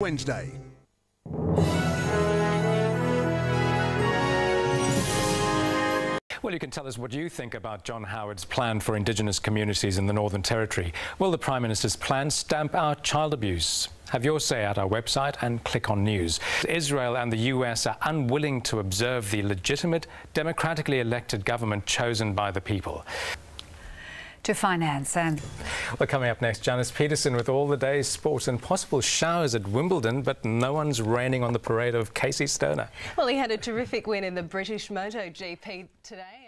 Wednesday. Well, you can tell us what you think about John Howard's plan for Indigenous communities in the Northern Territory. Will the Prime Minister's plan stamp out child abuse? Have your say at our website and click on news. Israel and the US are unwilling to observe the legitimate, democratically elected government chosen by the people. To finance and... Well, coming up next, Janice Peterson with all the day's sports and possible showers at Wimbledon, but no one's raining on the parade of Casey Stoner. Well, he had a terrific win in the British Moto GP today.